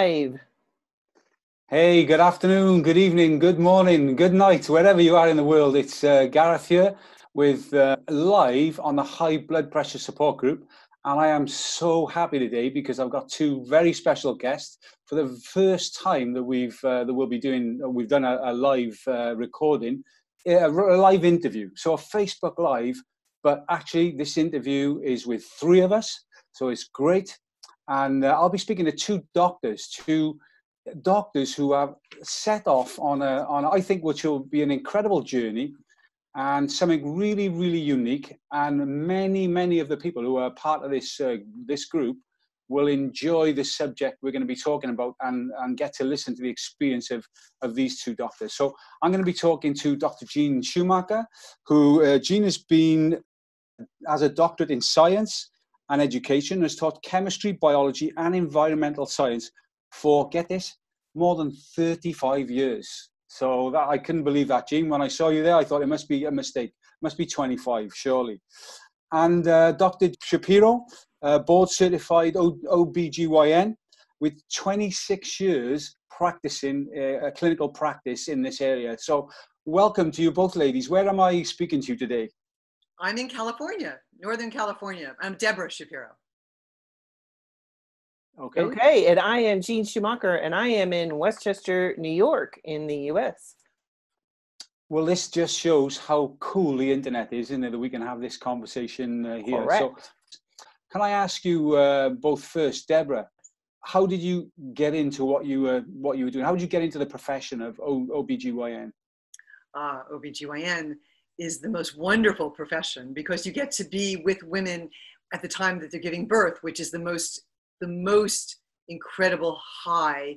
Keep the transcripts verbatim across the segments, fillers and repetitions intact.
live. Hey, good afternoon, good evening, good morning, good night, wherever you are in the world. It's uh, Gareth here with uh, live on the High Blood Pressure Support Group. And I am so happy today because I've got two very special guests for the first time that we've uh, that we'll be doing. We've done a, a live uh, recording, a, a live interview. So a Facebook Live, but actually this interview is with three of us. So it's great. And uh, I'll be speaking to two doctors, two doctors who have set off on a on I think which will be an incredible journey. And something really, really unique, and many, many of the people who are part of this uh, this group will enjoy the subject we're going to be talking about, and, and get to listen to the experience of, of these two doctors. So I'm going to be talking to Doctor Jean Schumacher, who uh, Jean has been, has a doctorate in science and education, and has taught chemistry, biology, and environmental science for, get this, more than thirty-five years. So that, I couldn't believe that, Jean. When I saw you there, I thought it must be a mistake. It must be twenty-five, surely. And uh, Doctor Shapiro, uh, board-certified O B G Y N with twenty-six years practicing uh, a clinical practice in this area. So welcome to you both, ladies. Where am I speaking to you today? I'm in California, Northern California. I'm Deborah Shapiro. Okay. Okay, and I am Jean Schumacher, and I am in Westchester, New York, in the U S. Well, this just shows how cool the internet is, isn't it? That we can have this conversation uh, here. Correct. So, can I ask you uh, both first, Deborah? How did you get into what you were what you were doing? How did you get into the profession of O B G Y N? Uh, O B G Y N is the most wonderful profession because you get to be with women at the time that they're giving birth, which is the most the most incredible high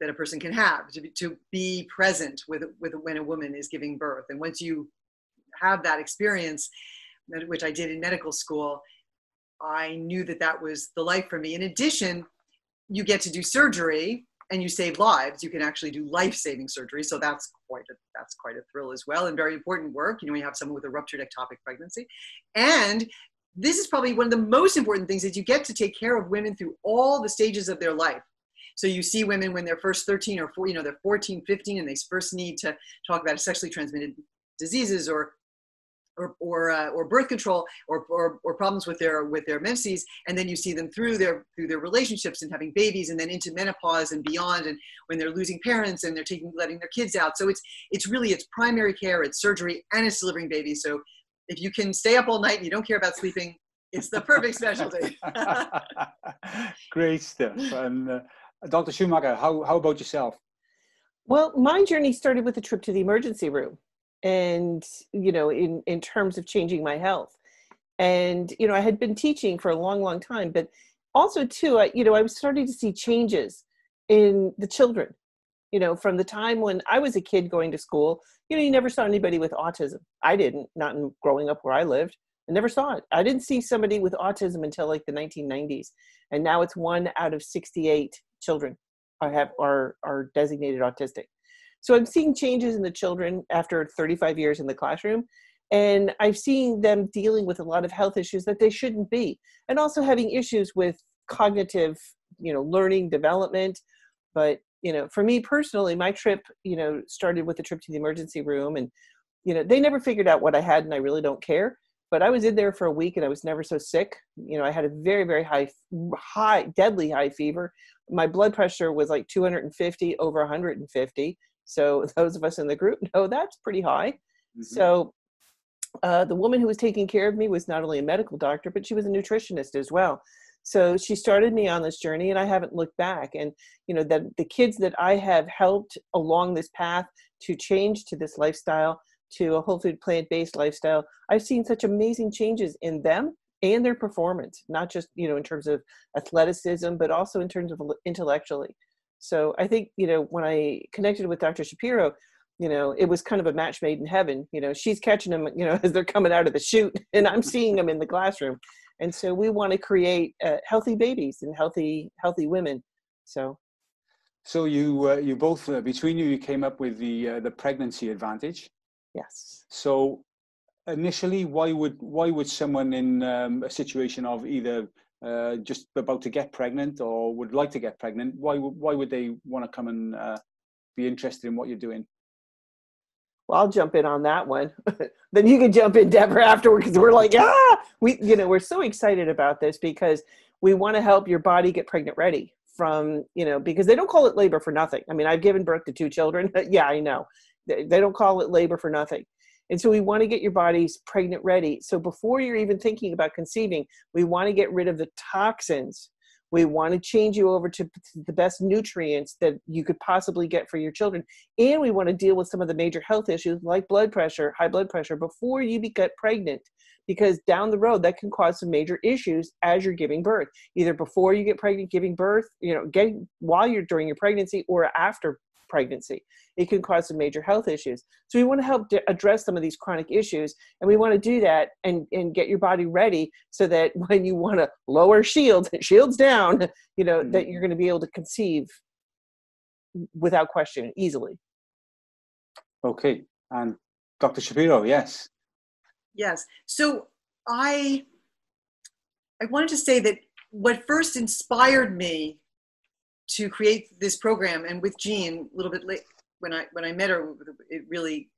that a person can have, to be, to be present with, with when a woman is giving birth. And once you have that experience, which I did in medical school, I knew that that was the life for me. In addition, you get to do surgery and you save lives. You can actually do life-saving surgery. So that's quite a, that's quite a thrill as well, and very important work. You know, you have someone with a ruptured ectopic pregnancy. And this is probably one of the most important things, is you get to take care of women through all the stages of their life. So you see women when they're first thirteen or four, you know, they're fourteen, fifteen, and they first need to talk about sexually transmitted diseases or or or, uh, or birth control or, or or problems with their with their menses, and then you see them through their through their relationships and having babies, and then into menopause and beyond, and when they're losing parents and they're taking letting their kids out. So it's it's really it's primary care, it's surgery, and it's delivering babies. So if you can stay up all night and you don't care about sleeping, it's the perfect specialty. Great stuff. And uh, Doctor Schumacher, how, how about yourself? Well, my journey started with a trip to the emergency room, and, you know, in, in terms of changing my health. And, you know, I had been teaching for a long, long time, but also too, I, you know, I was starting to see changes in the children. You know, from the time when I was a kid going to school, you know, you never saw anybody with autism. I didn't, not in growing up where I lived. I never saw it. I didn't see somebody with autism until like the nineteen nineties. And now it's one out of sixty-eight children I have are, are designated autistic. So I'm seeing changes in the children after thirty-five years in the classroom. And I've seen them dealing with a lot of health issues that they shouldn't be. And also having issues with cognitive, you know, learning, development. But you know, for me personally, my trip, you know, started with a trip to the emergency room, and, you know, they never figured out what I had, and I really don't care, but I was in there for a week and I was never so sick. You know, I had a very, very high, high, deadly high fever. My blood pressure was like two hundred fifty over one hundred fifty. So those of us in the group know that's pretty high. Mm-hmm. So uh, the woman who was taking care of me was not only a medical doctor, but she was a nutritionist as well. So she started me on this journey, and I haven't looked back. And, you know, the, the kids that I have helped along this path to change to this lifestyle, to a whole food plant-based lifestyle, I've seen such amazing changes in them and their performance, not just, you know, in terms of athleticism, but also in terms of intellectually. So I think, you know, when I connected with Doctor Shapiro, you know, it was kind of a match made in heaven. You know, she's catching them, you know, as they're coming out of the chute, and I'm seeing them in the classroom. And so we want to create uh, healthy babies and healthy, healthy women. So, so you, uh, you both uh, between you, you came up with the uh, the pregnancy advantage. Yes. So, initially, why would why would someone in um, a situation of either uh, just about to get pregnant or would like to get pregnant, why, why would they want to come and uh, be interested in what you're doing? Well, I'll jump in on that one. Then you can jump in, Deborah, afterward, because we're like, ah, we, you know, we're so excited about this because we want to help your body get pregnant ready from, you know, because they don't call it labor for nothing. I mean, I've given birth to two children. Yeah, I know. They, they don't call it labor for nothing. And so we want to get your bodies pregnant ready. So before you're even thinking about conceiving, we want to get rid of the toxins. We want to change you over to the best nutrients that you could possibly get for your children. And we want to deal with some of the major health issues like blood pressure, high blood pressure, before you get pregnant, because down the road that can cause some major issues as you're giving birth, either before you get pregnant, giving birth, you know, getting while you're during your pregnancy or after pregnancy. It can cause some major health issues. So we want to help address some of these chronic issues, and we want to do that and, and get your body ready so that when you want to lower shields, shields down, you know, mm-hmm. that you're going to be able to conceive without question easily. Okay. And Doctor Shapiro, yes. Yes. So I, I wanted to say that what first inspired me to create this program, and with Jean a little bit late, when I when I met her, it really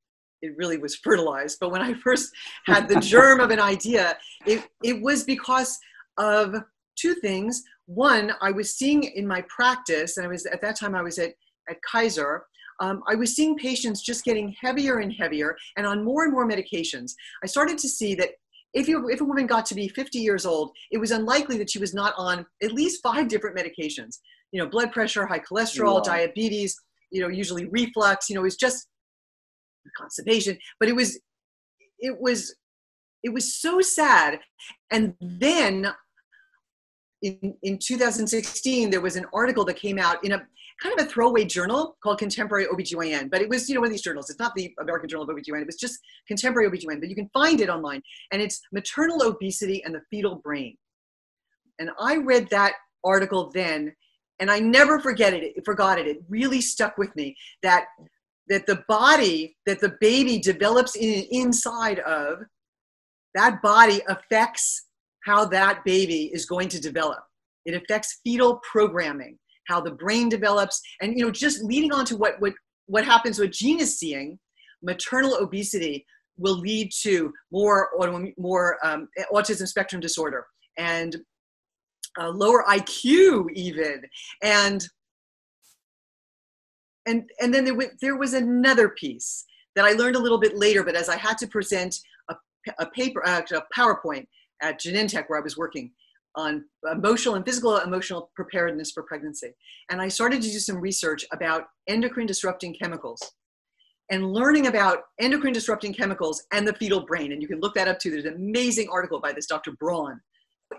it really was fertilized. But when I first had the germ of an idea, it it was because of two things. One, I was seeing in my practice, and I was at that time I was at at Kaiser. Um, I was seeing patients just getting heavier and heavier, and on more and more medications. I started to see that if you if a woman got to be fifty years old, it was unlikely that she was not on at least five different medications. You know, blood pressure, high cholesterol, wow. diabetes, you know, usually reflux, you know, it's just constipation, but it was, it was, it was so sad. And then in, in two thousand sixteen, there was an article that came out in a kind of a throwaway journal called Contemporary O B G Y N, but it was, you know, one of these journals, it's not the American Journal of O B G Y N, it was just Contemporary O B G Y N, but you can find it online. And it's Maternal Obesity and the Fetal Brain. And I read that article then, and I never forget it, it, forgot it. It really stuck with me that, that the body that the baby develops in, inside of, that body affects how that baby is going to develop. It affects fetal programming, how the brain develops. And, you know, just leading on to what, what, what happens, what Jean is seeing, maternal obesity will lead to more, more um, autism spectrum disorder and Uh, lower I Q even, and and and then there was there was another piece that I learned a little bit later. But as I had to present a a paper, uh, a PowerPoint at Genentech where I was working on emotional and physical emotional preparedness for pregnancy, and I started to do some research about endocrine disrupting chemicals, and learning about endocrine disrupting chemicals and the fetal brain. And you can look that up too. There's an amazing article by this Doctor Braun.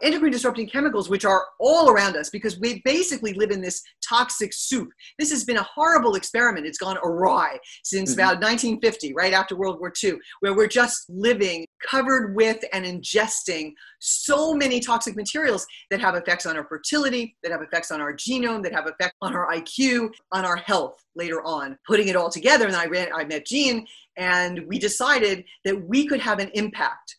Endocrine disrupting chemicals, which are all around us because we basically live in this toxic soup. This has been a horrible experiment. It's gone awry since mm-hmm. about nineteen fifty, right after World War Two, where we're just living covered with and ingesting so many toxic materials that have effects on our fertility, that have effects on our genome, that have effects on our I Q, on our health later on. Putting it all together, and I, ran, I met Jean, and we decided that we could have an impact.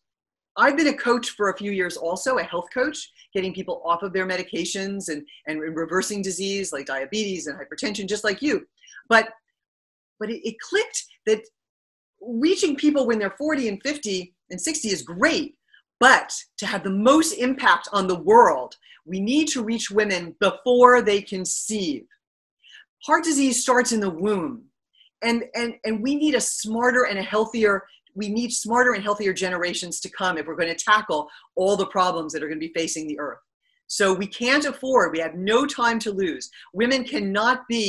I've been a coach for a few years also, a health coach, getting people off of their medications and, and reversing disease like diabetes and hypertension, just like you. But, but it, it clicked that reaching people when they're forty and fifty and sixty is great, but to have the most impact on the world, we need to reach women before they conceive. Heart disease starts in the womb, and, and, and we need a smarter and a healthier We need smarter and healthier generations to come if we're going to tackle all the problems that are going to be facing the earth. So we can't afford, we have no time to lose. Women cannot be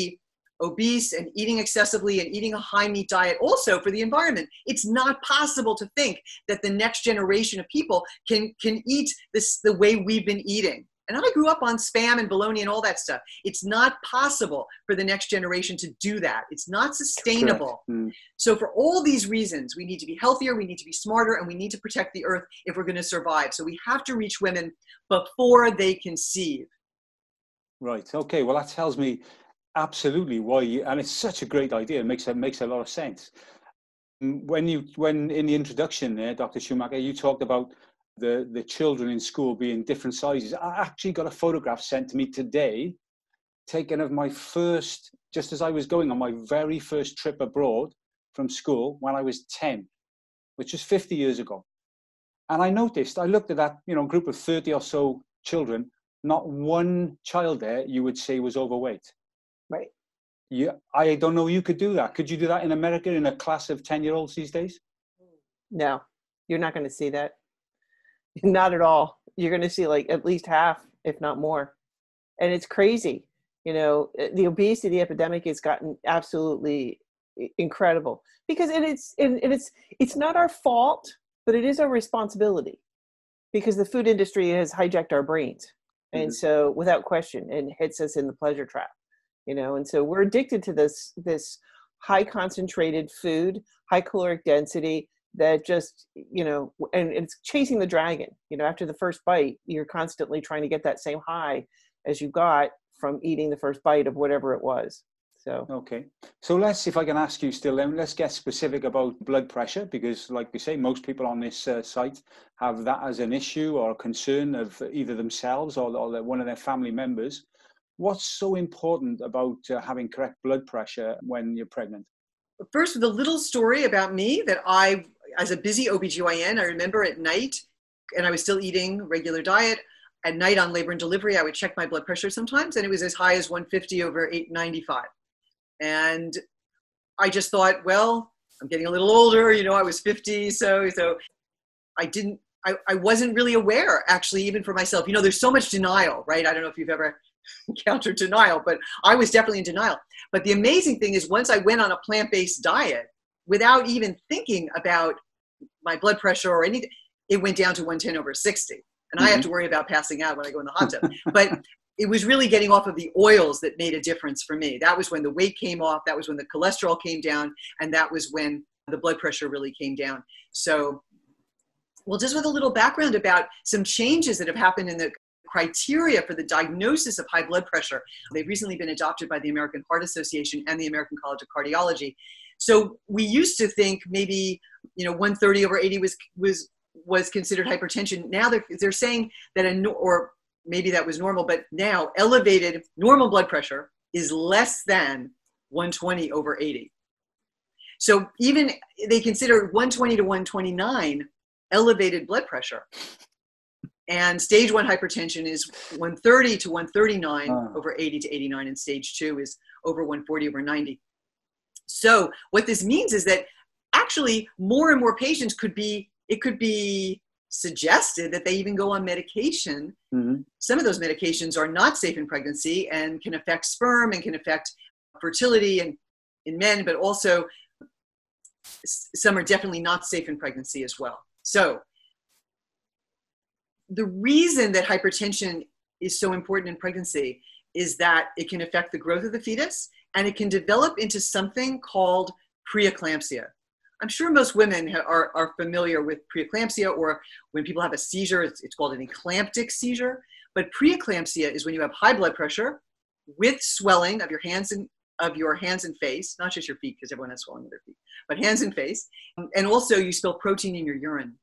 obese and eating excessively and eating a high meat diet also for the environment. It's not possible to think that the next generation of people can, can eat this the way we've been eating. And I grew up on Spam and bologna and all that stuff. It's not possible for the next generation to do that. It's not sustainable. Mm-hmm. So for all these reasons, we need to be healthier, we need to be smarter, and we need to protect the earth if we're going to survive. So we have to reach women before they conceive. Right. Okay. Well, that tells me absolutely why you, and it's such a great idea. It makes, it makes a lot of sense. When you, when in the introduction there, Doctor Schumacher, you talked about the, the children in school being different sizes. I actually got a photograph sent to me today, taken of my first, just as I was going on my very first trip abroad from school when I was ten, which is fifty years ago. And I noticed, I looked at that, you know, group of thirty or so children, not one child there you would say was overweight. Right. You, I don't know you could do that. Could you do that in America in a class of ten-year-olds these days? No, you're not going to see that. Not at all. You're going to see like at least half, if not more. And it's crazy. You know, the obesity epidemic has gotten absolutely incredible because and it's and it's it's not our fault, but it is our responsibility because the food industry has hijacked our brains. And mm-hmm. so without question, and hits us in the pleasure trap, you know, and so we're addicted to this, this high concentrated food, high caloric density that just, you know, and, and it's chasing the dragon, you know, after the first bite, you're constantly trying to get that same high as you got from eating the first bite of whatever it was. So, okay. So let's, if I can ask you still, then let's get specific about blood pressure, because like we say, most people on this uh, site have that as an issue or a concern of either themselves or, or their, one of their family members. What's so important about uh, having correct blood pressure when you're pregnant? First, with a little story about me that I, as a busy O B G Y N, I remember at night, and I was still eating regular diet, at night on labor and delivery, I would check my blood pressure sometimes, and it was as high as one fifty over eight ninety-five. And I just thought, well, I'm getting a little older, you know, I was fifty. So, so I didn't, I, I wasn't really aware actually, even for myself, you know, there's so much denial, right? I don't know if you've ever encountered denial, but I was definitely in denial. But the amazing thing is once I went on a plant-based diet without even thinking about my blood pressure or anything, it went down to one ten over sixty. And mm-hmm. I have to worry about passing out when I go in the hot tub. But it was really getting off of the oils that made a difference for me. That was when the weight came off. That was when the cholesterol came down. And that was when the blood pressure really came down. So, well, just with a little background about some changes that have happened in the criteria for the diagnosis of high blood pressure. They've recently been adopted by the American Heart Association and the American College of Cardiology. So we used to think maybe, you know, one thirty over eighty was, was, was considered hypertension. Now they're, they're saying that, a, or maybe that was normal, but now elevated normal blood pressure is less than one twenty over eighty. So even they consider one twenty to one twenty-nine elevated blood pressure. And stage one hypertension is one thirty to one thirty-nine oh. over eighty to eighty-nine. And stage two is over one forty over ninety. So what this means is that actually more and more patients could be, it could be suggested that they even go on medication. Mm-hmm. Some of those medications are not safe in pregnancy and can affect sperm and can affect fertility and in men, but also some are definitely not safe in pregnancy as well. So the reason that hypertension is so important in pregnancy is that it can affect the growth of the fetus and it can develop into something called preeclampsia. I'm sure most women are, are familiar with preeclampsia, or when people have a seizure, it's, it's called an eclamptic seizure. But preeclampsia is when you have high blood pressure with swelling of your hands and of your hands and face, not just your feet, because everyone has swelling in their feet, but hands and face. And also you spill protein in your urine.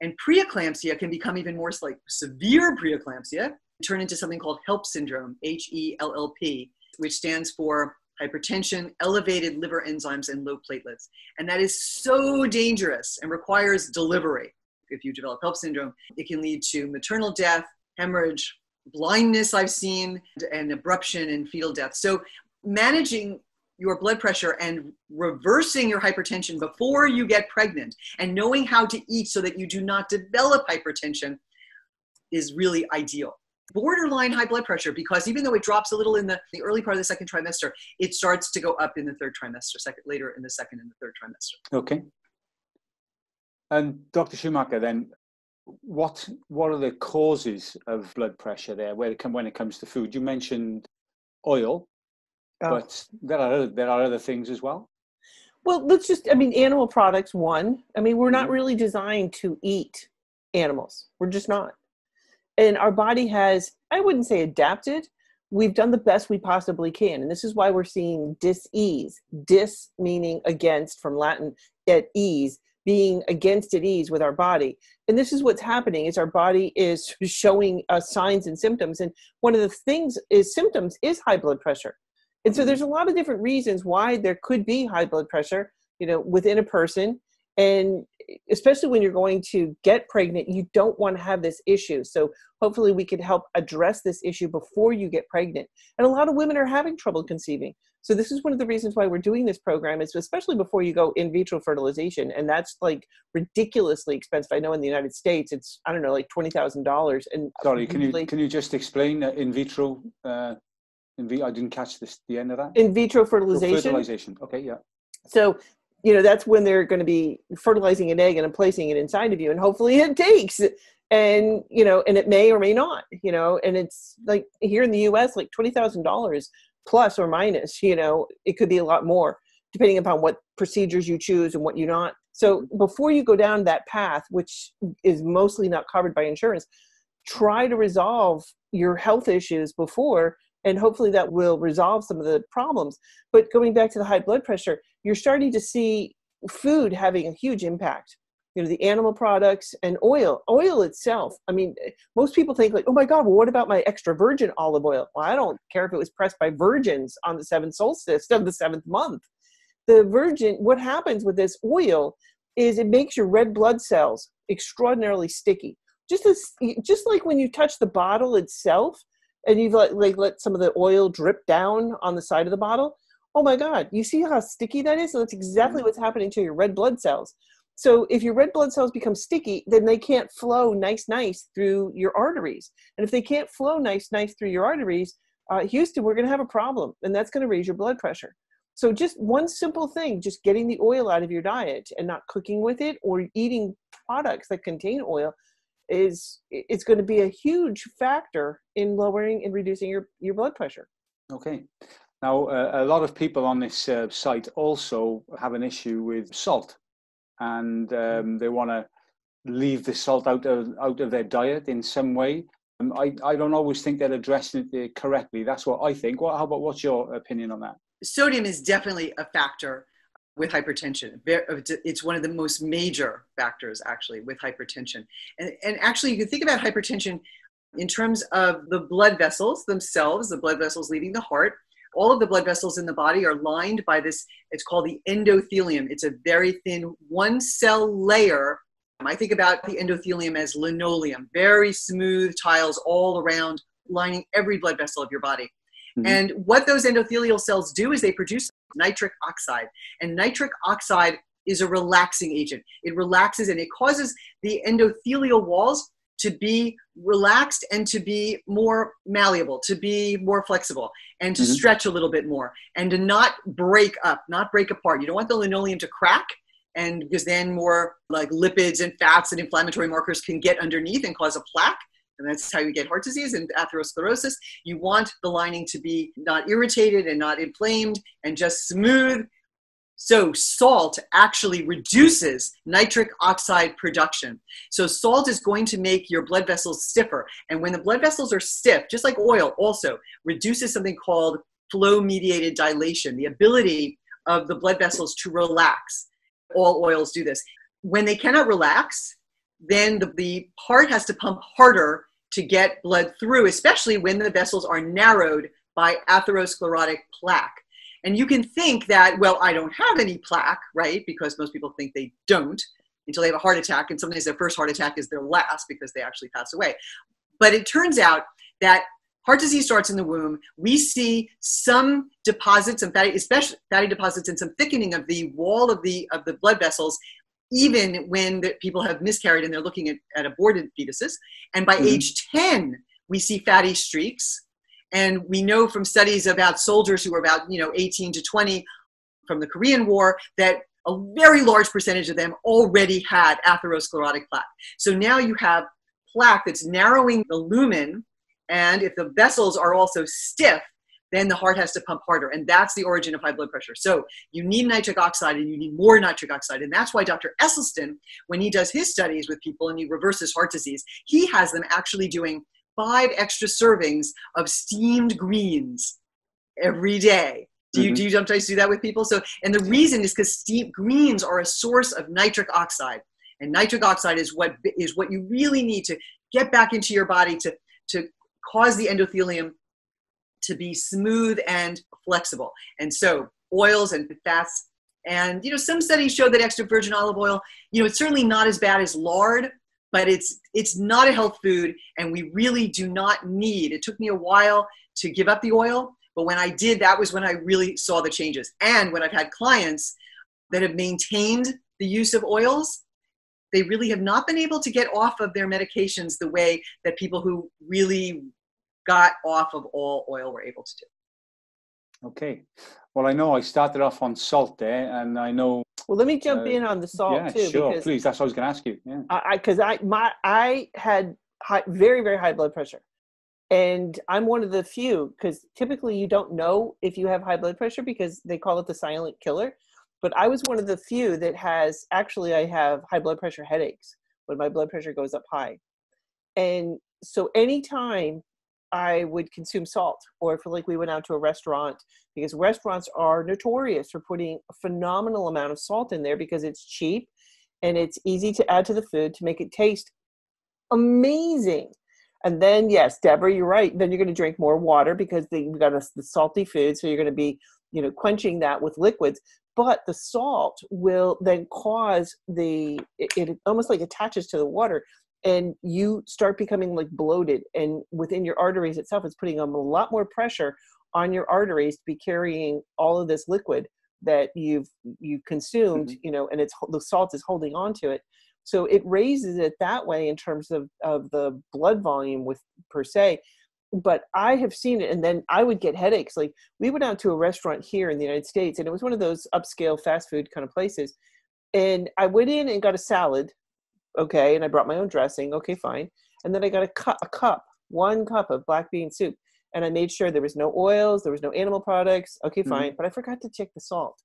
And preeclampsia can become even more like severe preeclampsia, turn into something called HELLP syndrome, H E L L P, which stands for hypertension, elevated liver enzymes, and low platelets. And that is so dangerous and requires delivery. If you develop HELLP syndrome, it can lead to maternal death, hemorrhage, blindness I've seen, and abruption and fetal death. So managing your blood pressure and reversing your hypertension before you get pregnant and knowing how to eat so that you do not develop hypertension is really ideal. Borderline high blood pressure, because even though it drops a little in the, the early part of the second trimester, it starts to go up in the third trimester, second, later in the second and the third trimester. Okay. And Doctor Schumacher, then, what what are the causes of blood pressure there where it come, when it comes to food? You mentioned oil. Oh. But there are, there are other things as well. Well, let's just, I mean, animal products, one. I mean, we're not really designed to eat animals. We're just not. And our body has, I wouldn't say adapted. We've done the best we possibly can. And this is why we're seeing dis-ease. Dis meaning against, from Latin, at ease, being against at ease with our body. And this is what's happening, is our body is showing us signs and symptoms. And one of the things is symptoms is high blood pressure. And so there's a lot of different reasons why there could be high blood pressure, you know, within a person. And especially when you're going to get pregnant, you don't want to have this issue. So hopefully we can help address this issue before you get pregnant. And a lot of women are having trouble conceiving. So this is one of the reasons why we're doing this program, is especially before you go in vitro fertilization. And that's like ridiculously expensive. I know in the United States, it's, I don't know, like twenty thousand dollars. And sorry, can you, can you just explain that in vitro? Uh, in vi- I didn't catch this, the end of that. In vitro fertilization. Fertilization. Okay, yeah. So, you know, that's when they're going to be fertilizing an egg and placing it inside of you, and hopefully it takes, and, you know, and it may or may not, you know, and it's like here in the U S, like twenty thousand dollars plus or minus, you know, it could be a lot more depending upon what procedures you choose and what you not. So before you go down that path, which is mostly not covered by insurance, try to resolve your health issues before, and hopefully that will resolve some of the problems. But going back to the high blood pressure, you're starting to see food having a huge impact. You know, the animal products and oil, oil itself. I mean, most people think like, oh my God, well, what about my extra virgin olive oil? Well, I don't care if it was pressed by virgins on the seventh solstice of the seventh month. The virgin, what happens with this oil is it makes your red blood cells extraordinarily sticky. Just as, just like when you touch the bottle itself, and you've let, like let some of the oil drip down on the side of the bottle. Oh my God, you see how sticky that is? So that's exactly what's happening to your red blood cells. So if your red blood cells become sticky, then they can't flow nice, nice through your arteries. And if they can't flow nice, nice through your arteries, uh, Houston, we're going to have a problem, and that's going to raise your blood pressure. So just one simple thing, just getting the oil out of your diet and not cooking with it or eating products that contain oil, is it's going to be a huge factor in lowering and reducing your, your blood pressure. Okay. Now, uh, a lot of people on this uh, site also have an issue with salt, and um, they want to leave the salt out of, out of their diet in some way. Um, I, I don't always think they're addressing it correctly. That's what I think. Well, how about, what's your opinion on that? Sodium is definitely a factor with hypertension. It's one of the most major factors, actually, with hypertension. And, and actually, you can think about hypertension in terms of the blood vessels themselves, the blood vessels leading the heart. All of the blood vessels in the body are lined by this, it's called the endothelium. It's a very thin one cell layer. I think about the endothelium as linoleum, very smooth tiles all around, lining every blood vessel of your body. Mm-hmm. And what those endothelial cells do is they produce nitric oxide, and nitric oxide is a relaxing agent. It relaxes, and it causes the endothelial walls to be relaxed and to be more malleable, to be more flexible, and to mm-hmm. stretch a little bit more, and to not break up, not break apart. You don't want the linoleum to crack, and because then more like lipids and fats and inflammatory markers can get underneath and cause a plaque. And that's how you get heart disease and atherosclerosis. You want the lining to be not irritated and not inflamed and just smooth. So salt actually reduces nitric oxide production. So salt is going to make your blood vessels stiffer. And when the blood vessels are stiff, just like oil also, reduces something called flow-mediated dilation, the ability of the blood vessels to relax. All oils do this. When they cannot relax, then the, the heart has to pump harder to get blood through, especially when the vessels are narrowed by atherosclerotic plaque. And you can think that, well, I don't have any plaque, right? Because most people think they don't until they have a heart attack. And sometimes their first heart attack is their last because they actually pass away. But it turns out that heart disease starts in the womb. We see some deposits, some fatty, especially fatty deposits, and some thickening of the wall of the, of the blood vessels, even when the people have miscarried and they're looking at, at aborted fetuses. And by mm-hmm. age ten, we see fatty streaks. And we know from studies about soldiers who were about, you know, eighteen to twenty from the Korean War, that a very large percentage of them already had atherosclerotic plaque. So now you have plaque that's narrowing the lumen. And if the vessels are also stiff, then the heart has to pump harder. And that's the origin of high blood pressure. So you need nitric oxide, and you need more nitric oxide. And that's why Doctor Esselstyn, when he does his studies with people and he reverses heart disease, he has them actually doing five extra servings of steamed greens every day Do you, mm-hmm. do you sometimes do that with people? So, and the reason is because steep greens are a source of nitric oxide, and nitric oxide is what is what you really need to get back into your body to to cause the endothelium to be smooth and flexible. And so, oils and fats, and you know, some studies show that extra virgin olive oil, you know, it's certainly not as bad as lard, but it's it's not a health food, and we really do not need. It took me a while to give up the oil. But when I did, that was when I really saw the changes. And when I've had clients that have maintained the use of oils, they really have not been able to get off of their medications the way that people who really got off of all oil were able to do. Okay. Well, I know I started off on salt there, and I know. Well, let me jump uh, in on the salt yeah, too. Yeah, sure, please. That's what I was going to ask you. Yeah. I because I, I my I had high, very very high blood pressure. And I'm one of the few, because typically you don't know if you have high blood pressure because they call it the silent killer. But I was one of the few that has, actually I have high blood pressure headaches when my blood pressure goes up high. And so anytime I would consume salt, or if like we went out to a restaurant, because restaurants are notorious for putting a phenomenal amount of salt in there because it's cheap and it's easy to add to the food to make it taste amazing. And then, yes, Deborah, you're right. Then you're going to drink more water because they, you've got a, the salty food. So you're going to be, you know, quenching that with liquids. But the salt will then cause the, it, it almost like attaches to the water. And you start becoming like bloated. And within your arteries itself, it's putting a lot more pressure on your arteries to be carrying all of this liquid that you've you consumed, mm-hmm. you know, and it's the salt is holding on to it. So it raises it that way in terms of, of the blood volume with per se, but I have seen it. And then I would get headaches. Like we went out to a restaurant here in the United States, and it was one of those upscale fast food kind of places. And I went in and got a salad. Okay. And I brought my own dressing. Okay, fine. And then I got a cup, a cup, one cup of black bean soup. And I made sure there was no oils, there was no animal products. Okay, fine. Mm-hmm. But I forgot to check the salt.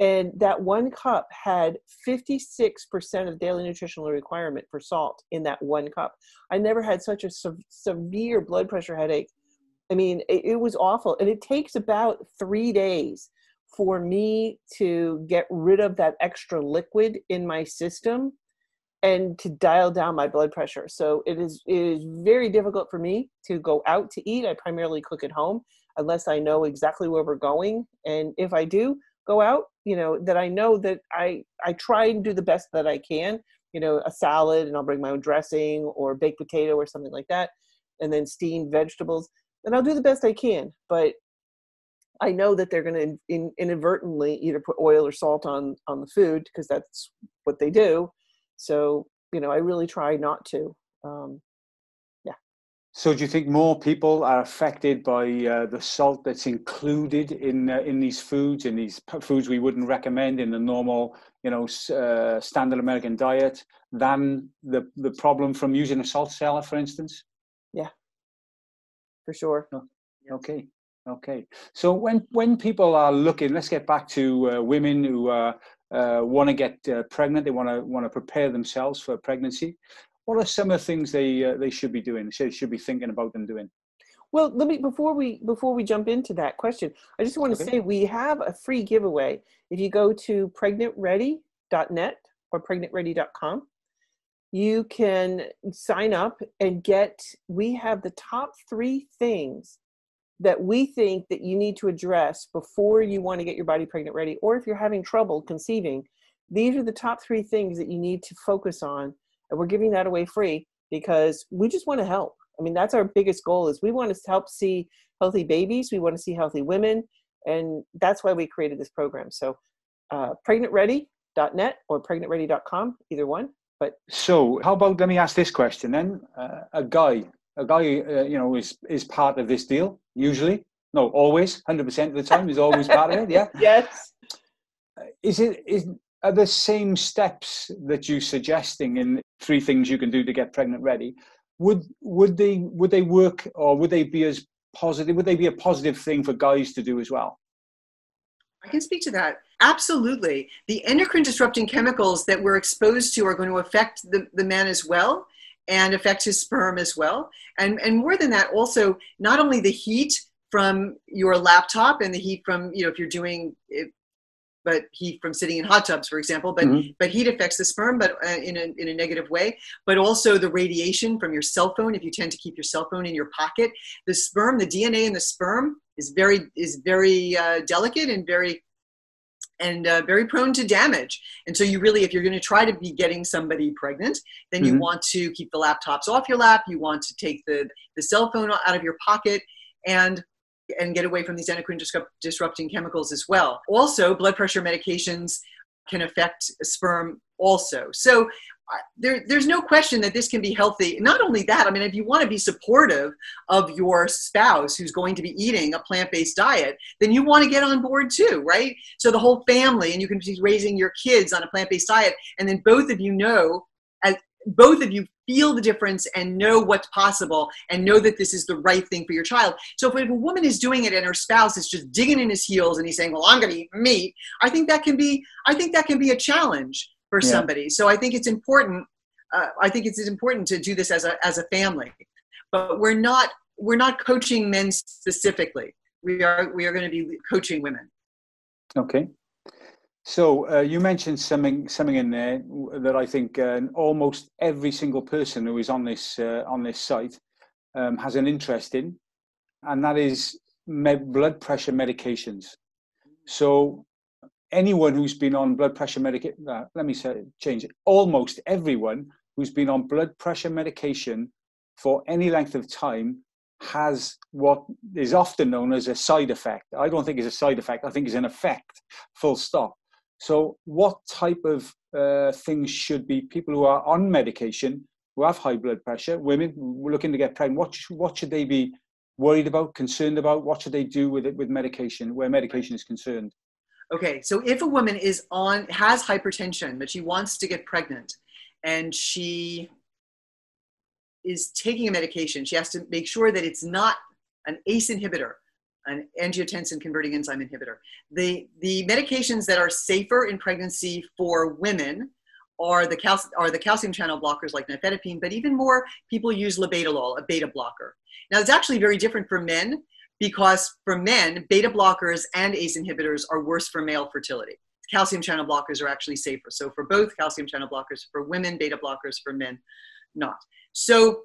And that one cup had fifty-six percent of daily nutritional requirement for salt in that one cup. I never had such a se- severe blood pressure headache. I mean, it, it was awful. And it takes about three days for me to get rid of that extra liquid in my system and to dial down my blood pressure. So it is, it is very difficult for me to go out to eat. I primarily cook at home unless I know exactly where we're going. And if I do go out, you know, that I know that I, I try and do the best that I can, you know, a salad, and I'll bring my own dressing or baked potato or something like that, and then steamed vegetables, and I'll do the best I can. But I know that they're going to inadvertently either put oil or salt on, on the food, because that's what they do. So, you know, I really try not to. Um, So do you think more people are affected by uh, the salt that's included in uh, in these foods, in these p- foods we wouldn't recommend in the normal, you know, uh, standard American diet, than the, the problem from using a salt cellar, for instance? Yeah, for sure. Oh, okay, okay. So when, when people are looking, let's get back to uh, women who uh, uh, want to get uh, pregnant, they want to want to prepare themselves for pregnancy. What are some of the things they uh, they should be doing? They should be thinking about them doing. Well, let me before we before we jump into that question, I just want okay. to say we have a free giveaway. If you go to pregnant ready dot net or pregnant ready dot com, you can sign up and get. We have the top three things that we think that you need to address before you want to get your body pregnant ready, or if you're having trouble conceiving. These are the top three things that you need to focus on. And we're giving that away free because we just want to help. I mean, that's our biggest goal, is we want to help see healthy babies. We want to see healthy women. And that's why we created this program. So uh, pregnant ready dot net or pregnant ready dot com, either one. But so how about, let me ask this question then. Uh, a guy, a guy, uh, you know, is, is part of this deal, usually. No, always, one hundred percent of the time is always part of it, yeah? Yes. Is it, is, are the same steps that you're suggesting in three things you can do to get pregnant ready, would would they would they work, or would they be as positive? Would they be a positive thing for guys to do as well? I can speak to that. Absolutely. The endocrine disrupting chemicals that we're exposed to are going to affect the, the man as well, and affect his sperm as well. And and more than that, also not only the heat from your laptop and the heat from, you know, if you're doing it, but heat from sitting in hot tubs, for example, but, mm-hmm. but heat affects the sperm, but uh, in, a, in a negative way, but also the radiation from your cell phone. If you tend to keep your cell phone in your pocket, the sperm, the D N A in the sperm is very, is very uh, delicate and very, and uh, very prone to damage. And so you really, if you're going to try to be getting somebody pregnant, then mm-hmm. you want to keep the laptops off your lap. You want to take the, the cell phone out of your pocket and and get away from these endocrine disrupt- disrupting chemicals as well. Also, blood pressure medications can affect sperm also. So uh, there, there's no question that this can be healthy. Not only that, I mean, if you want to be supportive of your spouse who's going to be eating a plant-based diet, then you want to get on board too, right? So the whole family, and you can be raising your kids on a plant-based diet, and then both of you know, as both of you feel the difference and know what's possible and know that this is the right thing for your child. So if a woman is doing it and her spouse is just digging in his heels and he's saying, well, I'm going to eat meat, I think that can be, I think that can be a challenge for yeah. somebody. So I think it's important. Uh, I think it's important to do this as a, as a family, but we're not, we're not coaching men specifically. We are, we are going to be coaching women. Okay. So uh, you mentioned something something in there that I think uh, almost every single person who is on this uh, on this site um, has an interest in, and that is med- blood pressure medications. So anyone who's been on blood pressure medica- uh, let me say, change it. Almost everyone who's been on blood pressure medication for any length of time has what is often known as a side effect. I don't think it's a side effect. I think it's an effect, full stop. So what type of uh, things should be people who are on medication, who have high blood pressure, women looking to get pregnant, what, sh- what should they be worried about, concerned about? What should they do with it, with medication, where medication is concerned? Okay, so if a woman is on, has hypertension, but she wants to get pregnant and she is taking a medication, she has to make sure that it's not an ACE inhibitor, an angiotensin converting enzyme inhibitor. The the medications that are safer in pregnancy for women are the cal- are the calcium channel blockers like nifedipine, but even more people use labetalol, a beta blocker. Now it's actually very different for men because for men, beta blockers and ACE inhibitors are worse for male fertility. Calcium channel blockers are actually safer. So for both calcium channel blockers, for women, beta blockers, for men, not. So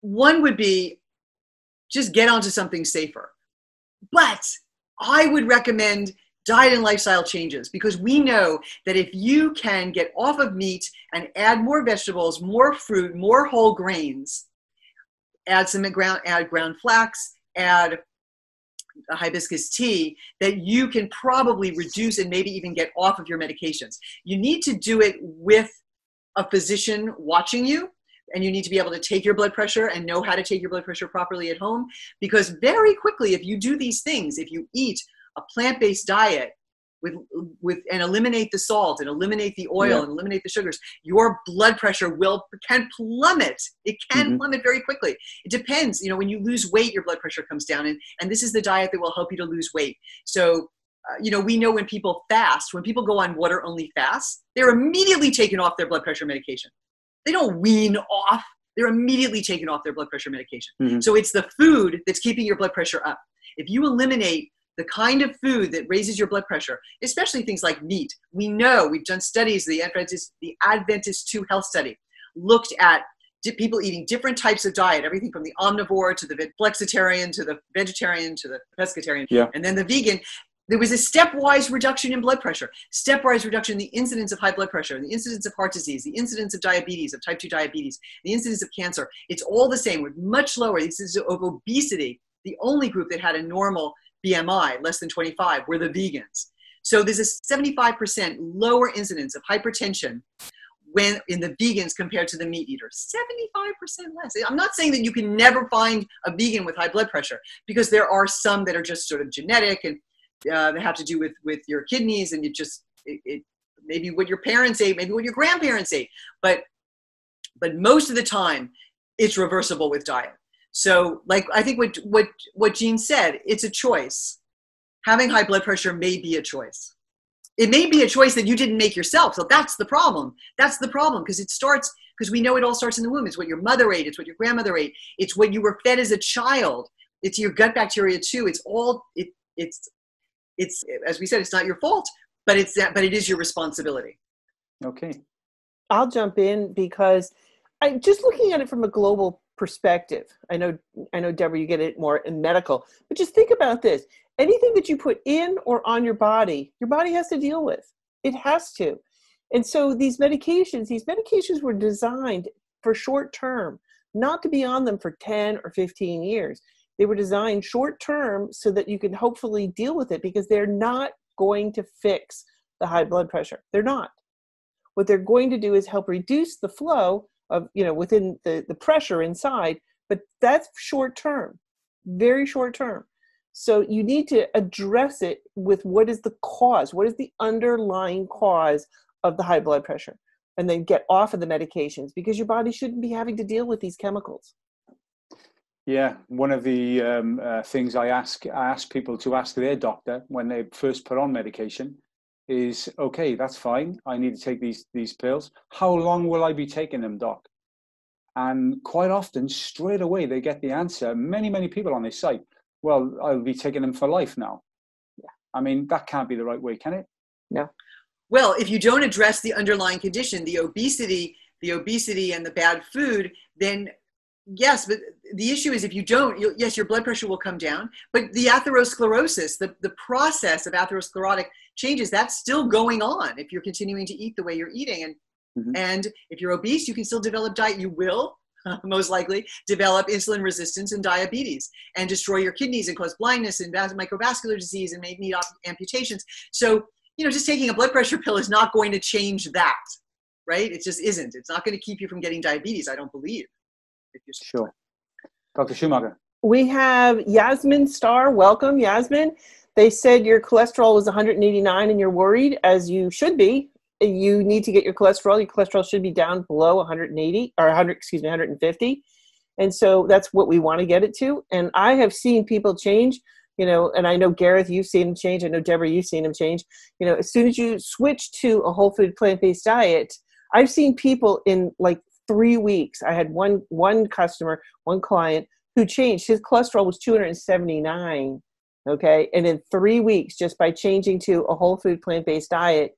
one would be just get onto something safer. But I would recommend diet and lifestyle changes because we know that if you can get off of meat and add more vegetables, more fruit, more whole grains, add some ground, add ground flax, add a hibiscus tea, that you can probably reduce and maybe even get off of your medications. You need to do it with a physician watching you. And you need to be able to take your blood pressure and know how to take your blood pressure properly at home. Because very quickly, if you do these things, if you eat a plant-based diet with with and eliminate the salt and eliminate the oil yeah. and eliminate the sugars, your blood pressure will can plummet. It can mm-hmm. plummet very quickly. It depends. You know, when you lose weight, your blood pressure comes down. And, and this is the diet that will help you to lose weight. So, uh, you know, we know when people fast, when people go on water-only fasts, they're immediately taken off their blood pressure medication. They don't wean off. They're immediately taken off their blood pressure medication. Mm-hmm. So it's the food that's keeping your blood pressure up. If you eliminate the kind of food that raises your blood pressure, especially things like meat, we know, we've done studies, the Adventist, the Adventist two Health Study looked at people eating different types of diet, everything from the omnivore to the flexitarian to the vegetarian to the pescatarian, yeah. and then the vegan. There was a stepwise reduction in blood pressure, stepwise reduction in the incidence of high blood pressure, the incidence of heart disease, the incidence of diabetes, of type two diabetes, the incidence of cancer. It's all the same. We're much lower. This is of obesity. The only group that had a normal B M I, less than twenty-five, were the vegans. So there's a seventy-five percent lower incidence of hypertension when in the vegans compared to the meat eaters, seventy-five percent less. I'm not saying that you can never find a vegan with high blood pressure because there are some that are just sort of genetic and Uh, that have to do with, with your kidneys and you just, it, it, maybe what your parents ate, maybe what your grandparents ate, but, but most of the time it's reversible with diet. So like, I think what, what, what Jean said, it's a choice. Having high blood pressure may be a choice. It may be a choice that you didn't make yourself. So that's the problem. That's the problem because it starts, because we know it all starts in the womb. It's what your mother ate. It's what your grandmother ate. It's what you were fed as a child. It's your gut bacteria too. It's all, it, it's, it's, as we said, it's not your fault, but it's that, but it is your responsibility. Okay. I'll jump in because I just looking at it from a global perspective. I know, I know, Deborah, you get it more in medical, but just think about this. Anything that you put in or on your body, your body has to deal with. It has to. And so these medications, these medications were designed for short term, not to be on them for ten or fifteen years. They were designed short term so that you can hopefully deal with it, because they're not going to fix the high blood pressure. They're not. What they're going to do is help reduce the flow of, you know, within the, the pressure inside, but that's short term, very short term. So you need to address it with what is the cause, what is the underlying cause of the high blood pressure, and then get off of the medications, because your body shouldn't be having to deal with these chemicals. Yeah, one of the um, uh, things I ask I ask people to ask their doctor when they first put on medication is, okay, that's fine, I need to take these these pills. How long will I be taking them, doc? And quite often, straight away, they get the answer. Many, many people on this site, well, I'll be taking them for life now. Yeah. I mean, that can't be the right way, can it? No. Well, if you don't address the underlying condition, the obesity, the obesity and the bad food, then yes, but the issue is if you don't, you'll, yes, your blood pressure will come down, but the atherosclerosis, the, the process of atherosclerotic changes, that's still going on if you're continuing to eat the way you're eating. And, mm-hmm. and if you're obese, you can still develop diet. You will uh, most likely develop insulin resistance and diabetes and destroy your kidneys and cause blindness and vas- microvascular disease and may need amputations. So, you know, just taking a blood pressure pill is not going to change that, right? It just isn't. It's not going to keep you from getting diabetes, I don't believe. Sure. Doctor Schumacher. We have Yasmin Starr. Welcome, Yasmin. They said your cholesterol was one hundred eighty-nine and you're worried, as you should be. You need to get your cholesterol. Your cholesterol should be down below one hundred eighty or one hundred, excuse me, one hundred fifty. And so that's what we want to get it to. And I have seen people change, you know, and I know Gareth, you've seen him change. I know Deborah, you've seen him change. You know, as soon as you switch to a whole food plant-based diet, I've seen people in like three weeks. I had one one customer, one client who changed. His cholesterol was two hundred seventy-nine, okay? And in three weeks, just by changing to a whole food plant-based diet,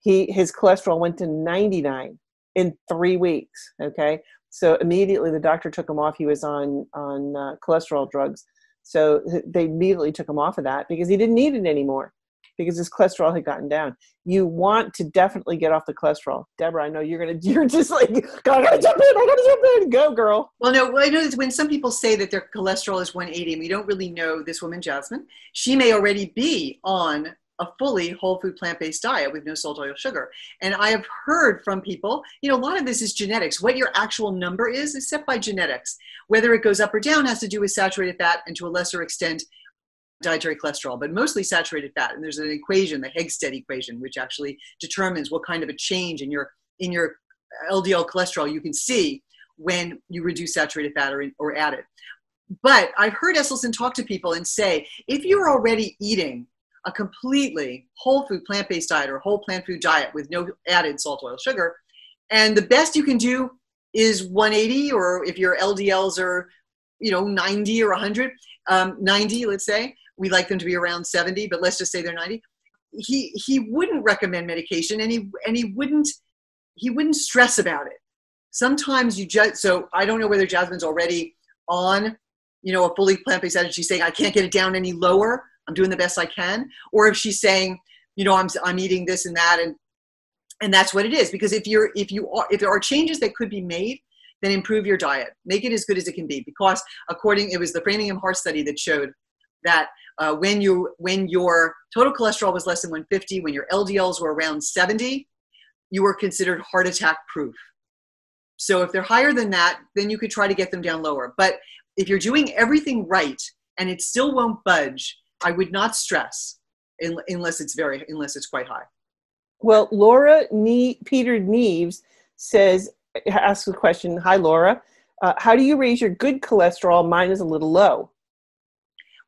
he his cholesterol went to ninety-nine in three weeks, okay? So immediately the doctor took him off. He was on, on uh, cholesterol drugs. So they immediately took him off of that because he didn't need it anymore, because his cholesterol had gotten down. You want to definitely get off the cholesterol. Deborah, I know you're going to, you're just like, I got to jump in, I got to jump in, go girl. Well, no, well, I know that when some people say that their cholesterol is one eighty, and we don't really know this woman, Jasmine, she may already be on a fully whole food plant-based diet with no salt, oil, sugar. And I have heard from people, you know, a lot of this is genetics. What your actual number is, is set by genetics. Whether it goes up or down has to do with saturated fat and to a lesser extent, dietary cholesterol, but mostly saturated fat. And there's an equation, the Hegstead equation, which actually determines what kind of a change in your in your L D L cholesterol you can see when you reduce saturated fat or, or add it. But I've heard Esselstyn talk to people and say, if you're already eating a completely whole food plant-based diet or whole plant food diet with no added salt, oil, sugar, and the best you can do is one eighty, or if your L D Ls are, you know, ninety or one hundred, um, ninety, let's say, we like them to be around seventy, but let's just say they're ninety. He he wouldn't recommend medication, and he and he wouldn't he wouldn't stress about it. Sometimes you just so I don't know whether Jasmine's already on, you know, a fully plant-based diet. She's saying I can't get it down any lower. I'm doing the best I can, or if she's saying, you know, I'm I'm eating this and that, and and that's what it is. Because if you're if you are if there are changes that could be made, then improve your diet, make it as good as it can be. Because according it was the Framingham Heart Study that showed that uh, when you when your total cholesterol was less than one fifty, when your L D Ls were around seventy, you were considered heart attack proof. So if they're higher than that, then you could try to get them down lower. But if you're doing everything right and it still won't budge, I would not stress in, unless it's very unless it's quite high. Well, Laura ne- Peter Neves says asks the question. Hi, Laura. Uh, how do you raise your good cholesterol? Mine is a little low.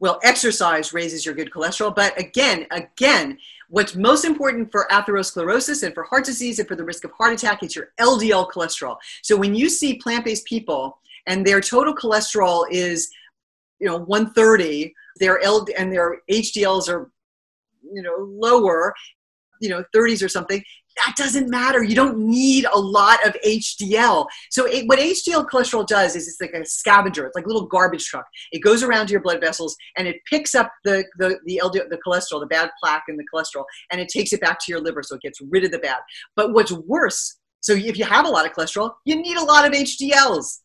Well, exercise raises your good cholesterol. But again, again, what's most important for atherosclerosis and for heart disease and for the risk of heart attack is your L D L cholesterol. So when you see plant-based people and their total cholesterol is you know, one thirty, their L D and their H D Ls are, you know, lower, you know, thirties or something, that doesn't matter. You don't need a lot of H D L. So it, what H D L cholesterol does is it's like a scavenger. It's like a little garbage truck. It goes around to your blood vessels and it picks up the, the, the L D L, the cholesterol, the bad plaque and the cholesterol, and it takes it back to your liver. So it gets rid of the bad. But what's worse, so if you have a lot of cholesterol, you need a lot of H D Ls.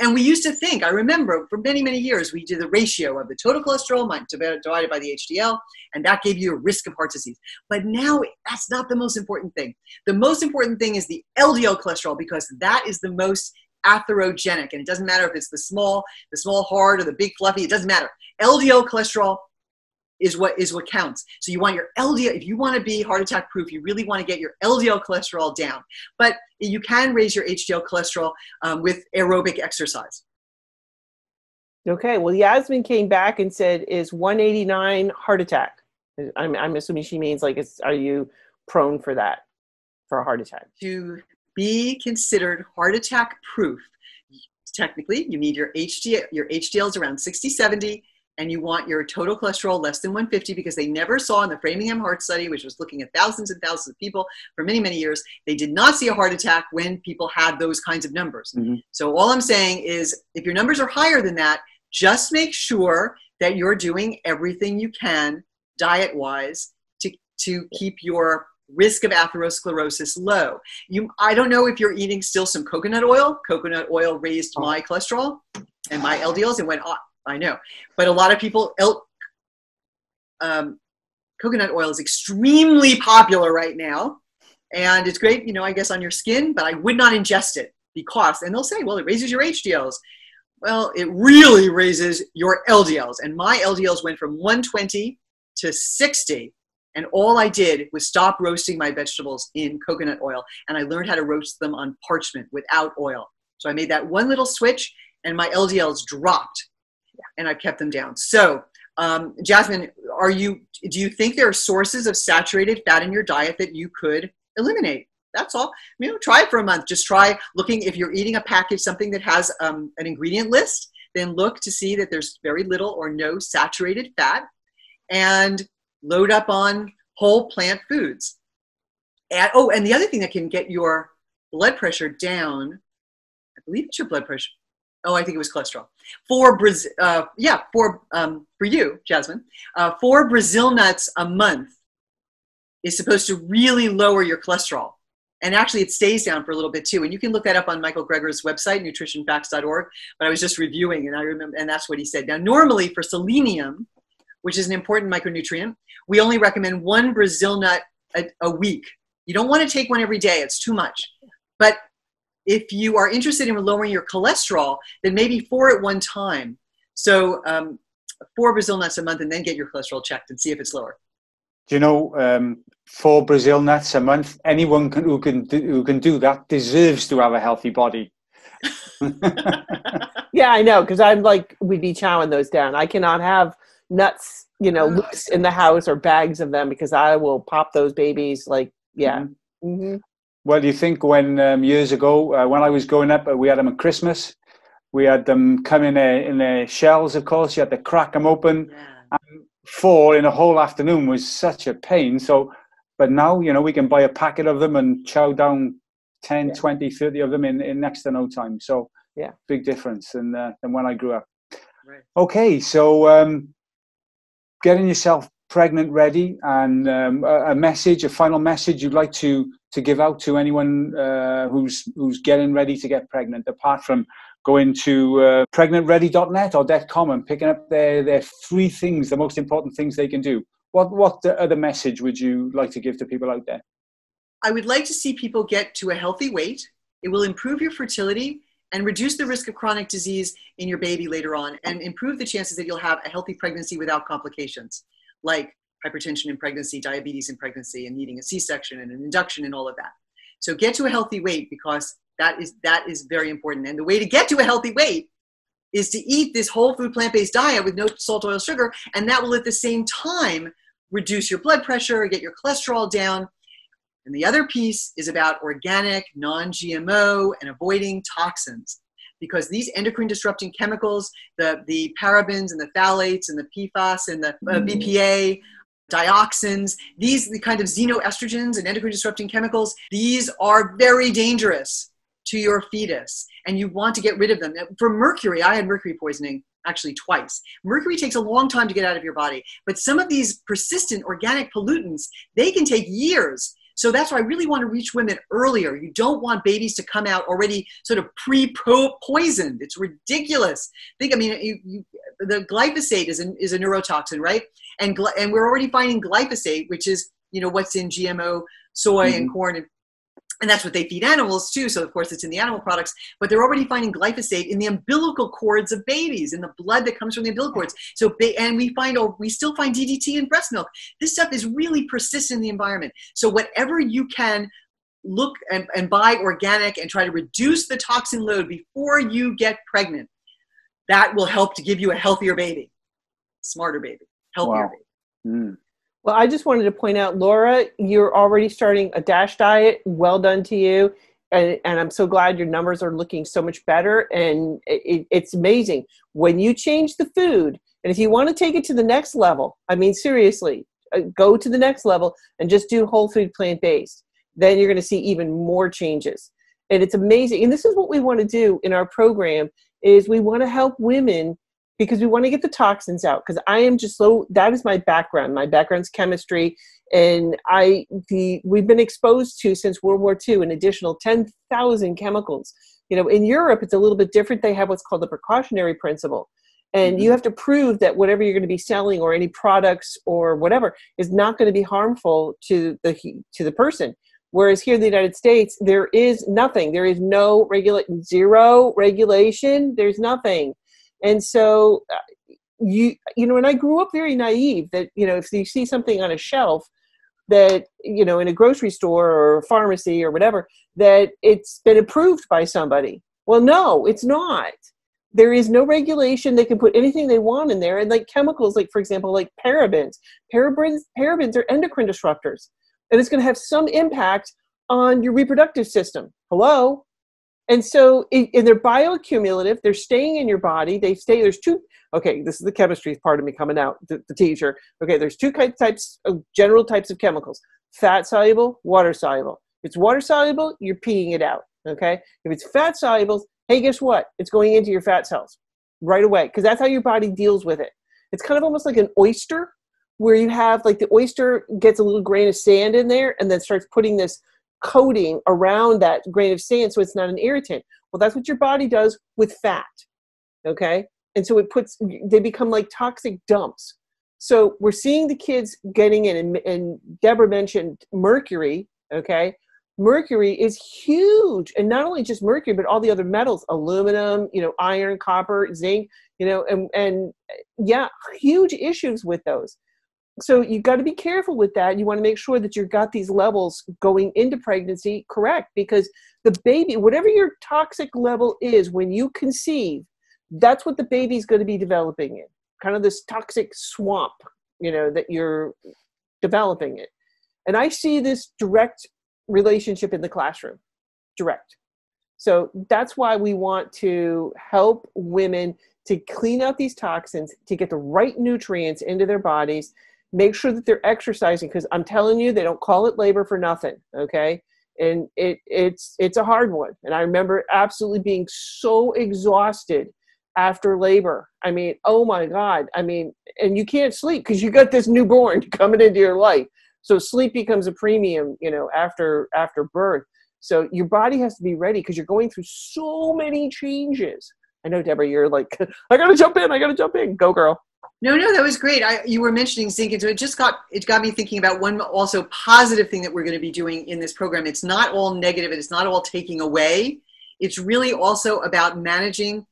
And we used to think, I remember for many, many years, we did the ratio of the total cholesterol divided by the H D L, and that gave you a risk of heart disease. But now that's not the most important thing. The most important thing is the L D L cholesterol, because that is the most atherogenic. And it doesn't matter if it's the small, the small hard or the big fluffy, it doesn't matter. L D L cholesterol is what is what counts. So you want your L D L, if you want to be heart attack proof, you really want to get your L D L cholesterol down. But you can raise your H D L cholesterol um, with aerobic exercise. Okay, well, Yasmin came back and said, is one eighty-nine heart attack? I'm, I'm assuming she means like, it's, are you prone for that, for a heart attack? To be considered heart attack proof, technically, you need your H D L, your H D Ls around sixty, seventy, and you want your total cholesterol less than one fifty, because they never saw in the Framingham Heart Study, which was looking at thousands and thousands of people for many, many years, they did not see a heart attack when people had those kinds of numbers. Mm-hmm. So all I'm saying is if your numbers are higher than that, just make sure that you're doing everything you can diet-wise to, to keep your risk of atherosclerosis low. You, I don't know if you're eating still some coconut oil. Coconut oil raised my cholesterol and my L D Ls and went on. I know, but a lot of people, elk, um, coconut oil is extremely popular right now, and it's great, you know, I guess on your skin, but I would not ingest it because, and they'll say, well, it raises your H D Ls. Well, it really raises your L D Ls, and my L D Ls went from one twenty to sixty, and all I did was stop roasting my vegetables in coconut oil, and I learned how to roast them on parchment without oil. So I made that one little switch, and my L D Ls dropped. And I've kept them down. So, um, Jasmine, are you, do you think there are sources of saturated fat in your diet that you could eliminate? That's all. You know, try it for a month. Just try looking, if you're eating a package, something that has um, an ingredient list, then look to see that there's very little or no saturated fat, and load up on whole plant foods. And, oh, and the other thing that can get your blood pressure down, I believe it's your blood pressure. Oh, I think it was cholesterol. For Brazil, uh, yeah, for um, for you, Jasmine, uh, four Brazil nuts a month is supposed to really lower your cholesterol, and actually, it stays down for a little bit too. And you can look that up on Michael Greger's website, nutrition facts dot org. But I was just reviewing, and I remember, and that's what he said. Now, normally for selenium, which is an important micronutrient, we only recommend one Brazil nut a, a week. You don't want to take one every day; it's too much. But if you are interested in lowering your cholesterol, then maybe four at one time. So um, four Brazil nuts a month, and then get your cholesterol checked and see if it's lower. Do you know, um, four Brazil nuts a month, anyone can, who, can do, who can do that deserves to have a healthy body. Yeah, I know, because I'm like, we'd be chowing those down. I cannot have nuts, you know, loose in the house or bags of them, because I will pop those babies like, yeah. Mm-hmm. Mm-hmm. Well, you think when um, years ago, uh, when I was growing up, uh, we had them at Christmas. We had them come in their, in their shells, of course. You had to crack them open. Yeah. And four in a whole afternoon was such a pain. So, but now, you know, we can buy a packet of them and chow down ten, yeah. twenty, thirty of them in, in next to no time. So, yeah, big difference than, uh, than when I grew up. Right. Okay, so um, getting yourself pregnant ready, and um, a, a message, a final message you'd like to to give out to anyone uh, who's who's getting ready to get pregnant, apart from going to uh, pregnant ready dot net or .com and picking up their, their three things, the most important things they can do. What, what other message would you like to give to people out there? I would like to see people get to a healthy weight. It will improve your fertility and reduce the risk of chronic disease in your baby later on, and improve the chances that you'll have a healthy pregnancy without complications, like hypertension in pregnancy, diabetes in pregnancy, and needing a C section and an induction and all of that. So get to a healthy weight, because that is, that is very important. And the way to get to a healthy weight is to eat this whole food plant-based diet with no salt, oil, sugar, and that will at the same time reduce your blood pressure, get your cholesterol down. And the other piece is about organic, non G M O, and avoiding toxins. because these endocrine disrupting chemicals, the, the parabens and the phthalates and the P F A S and the uh, B P A, dioxins, these the kind of xenoestrogens and endocrine disrupting chemicals, these are very dangerous to your fetus, and you want to get rid of them. Now, for mercury, I had mercury poisoning actually twice. Mercury takes a long time to get out of your body, but some of these persistent organic pollutants, they can take years. So that's why I really want to reach women earlier. You don't want babies to come out already sort of pre-poisoned. It's ridiculous. Think, I mean, you, you, the glyphosate is a, is a neurotoxin, right? And, and we're already finding glyphosate, which is, you know, what's in G M O soy mm-hmm. and corn, and And that's what they feed animals too, so of course it's in the animal products, but they're already finding glyphosate in the umbilical cords of babies, in the blood that comes from the umbilical cords. So, and we find, we still find D D T in breast milk. This stuff is really persistent in the environment. So whatever you can, look and, and buy organic and try to reduce the toxin load before you get pregnant. That will help to give you a healthier baby, smarter baby, healthier wow. baby. Mm. Well, I just wanted to point out, Laura, you're already starting a DASH diet. Well done to you. And, and I'm so glad your numbers are looking so much better. And it, it's amazing when you change the food. And if you want to take it to the next level, I mean, seriously, go to the next level and just do whole food plant-based. Then you're going to see even more changes. And it's amazing. And this is what we want to do in our program is we want to help women because we want to get the toxins out. Because I am just so, that is my background. My background's chemistry. And I, the, we've been exposed to, since World War Two, an additional ten thousand chemicals. You know, in Europe, it's a little bit different. They have what's called the precautionary principle. And mm-hmm. you have to prove that whatever you're going to be selling or any products or whatever is not going to be harmful to the, to the person. Whereas here in the United States, there is nothing. There is no regula- zero regulation. There's nothing. And so, you you know, and I grew up very naive that, you know, if you see something on a shelf that, you know, in a grocery store or a pharmacy or whatever, that it's been approved by somebody. Well, no, it's not. There is no regulation. They can put anything they want in there. And like chemicals, like, for example, like parabens. Parabens, parabens are endocrine disruptors. And it's going to have some impact on your reproductive system. Hello? And so it, and they're bioaccumulative. They're staying in your body. They stay, there's two, okay, this is the chemistry part of me coming out, the, the teacher. Okay, there's two types of general types of chemicals, fat soluble, water soluble. If it's water soluble, you're peeing it out, okay? If it's fat soluble, hey, guess what? It's going into your fat cells right away because that's how your body deals with it. It's kind of almost like an oyster where you have like the oyster gets a little grain of sand in there and then starts putting this coating around that grain of sand so it's not an irritant. Well, that's what your body does with fat, okay? And so it puts, they become like toxic dumps. So we're seeing the kids getting in, and, and Deborah mentioned mercury, okay? Mercury is huge, and not only just mercury, but all the other metals, aluminum, you know, iron, copper, zinc, you know, and, and yeah, huge issues with those. So you've got to be careful with that. You want to make sure that you've got these levels going into pregnancy correct, because the baby, whatever your toxic level is when you conceive, that's what the baby's going to be developing in, kind of this toxic swamp, you know, that you're developing it. And I see this direct relationship in the classroom, direct. So that's why we want to help women to clean out these toxins, to get the right nutrients into their bodies. Make sure that they're exercising, because I'm telling you, they don't call it labor for nothing, okay? And it, it's, it's a hard one. And I remember absolutely being so exhausted after labor. I mean, oh my God. I mean, and you can't sleep because you got this newborn coming into your life. So sleep becomes a premium, you know, after, after birth. So your body has to be ready because you're going through so many changes. I know, Deborah, you're like, I got to jump in. I got to jump in. Go, girl. No, no, that was great. I, you were mentioning zinc, and so it just got it got me thinking about one also positive thing that we're going to be doing in this program. It's not all negative, and it's not all taking away. It's really also about managing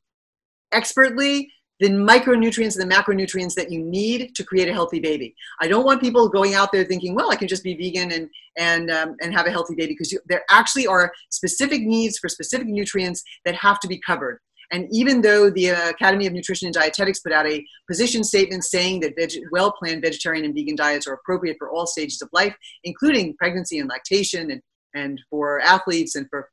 expertly the micronutrients and the macronutrients that you need to create a healthy baby. I don't want people going out there thinking, well, I can just be vegan and and um, and have a healthy baby, because you, there actually are specific needs for specific nutrients that have to be covered. And even though the Academy of Nutrition and Dietetics put out a position statement saying that veg- well-planned vegetarian and vegan diets are appropriate for all stages of life, including pregnancy and lactation and, and for athletes and for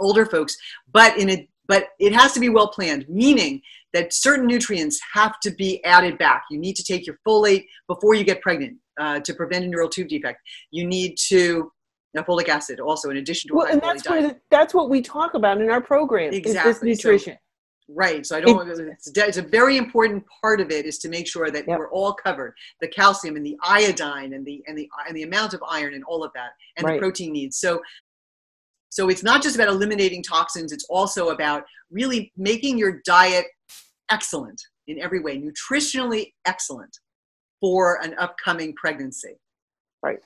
older folks, but in a, But it has to be well planned, meaning that certain nutrients have to be added back. You need to take your folate before you get pregnant uh, to prevent a neural tube defect. You need to now, folic acid also, in addition to well, and that's diet. Where the, that's what we talk about in our program, exactly. Is this nutrition. So, right. So I don't it, it's, it's a very important part of it is to make sure that yep. we're all covered. The calcium and the iodine and the and the and the amount of iron and all of that and right. the protein needs. So so it's not just about eliminating toxins, it's also about really making your diet excellent in every way, nutritionally excellent for an upcoming pregnancy. Right.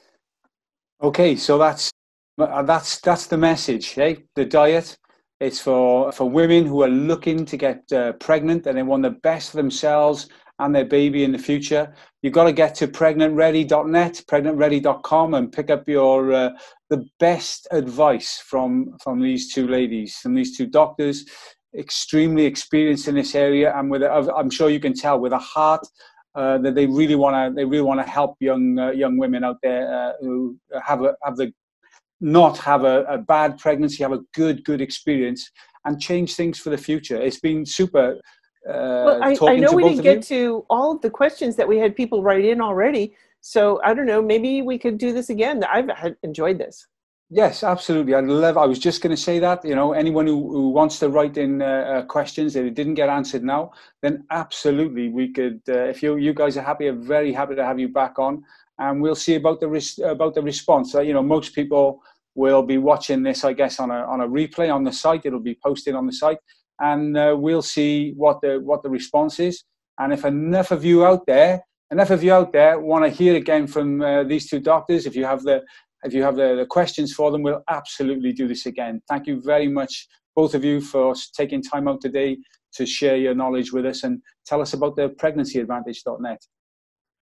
Okay, so that's that's that's the message, hey? The diet is for for women who are looking to get uh, pregnant and they want the best for themselves and their baby in the future. You've got to get to pregnant ready dot net, pregnant ready dot com, and pick up your uh, the best advice from from these two ladies, from these two doctors, extremely experienced in this area, and with a, I'm sure you can tell with a heart. Uh, that they really want to, they really want to help young uh, young women out there uh, who have a, have the not have a, a bad pregnancy, have a good good experience, and change things for the future. It's been super. Uh, well, I, I know we didn't get to all of the questions that we had people write in already, so I don't know. Maybe we could do this again. I've enjoyed this. Yes, absolutely. I love. I was just going to say that, you know, anyone who, who wants to write in uh, questions that didn't get answered now, then absolutely we could. Uh, if you you guys are happy, I'm very happy to have you back on, and we'll see about the res about the response. Uh, you know, most people will be watching this, I guess, on a on a replay on the site. It'll be posted on the site, and uh, we'll see what the what the response is. And if enough of you out there, enough of you out there, want to hear again from uh, these two doctors, if you have the If you have the, the questions for them, we'll absolutely do this again. Thank you very much, both of you, for taking time out today to share your knowledge with us and tell us about the pregnancy advantage dot net.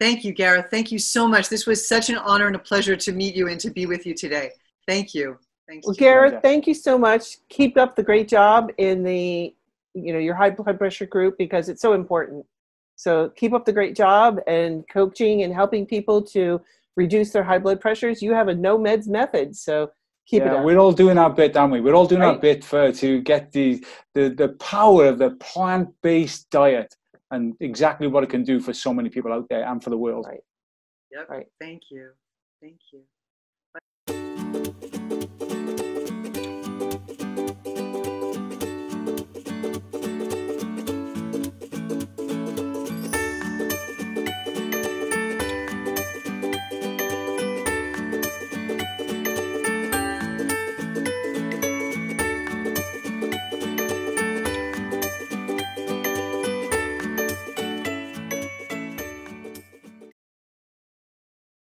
Thank you, Gareth. Thank you so much. This was such an honor and a pleasure to meet you and to be with you today. Thank you. Thank you. Well, Gareth, thank you so much. Keep up the great job in the, you know, your high blood pressure group, because it's so important. So keep up the great job and coaching and helping people to reduce their high blood pressures. You have a no meds method, so keep yeah, it up. We're all doing our bit, aren't we? We're all doing right. our bit for to get the the the power of the plant-based diet and exactly what it can do for so many people out there and for the world. Right. Yep. Right. Thank you. Thank you. Bye.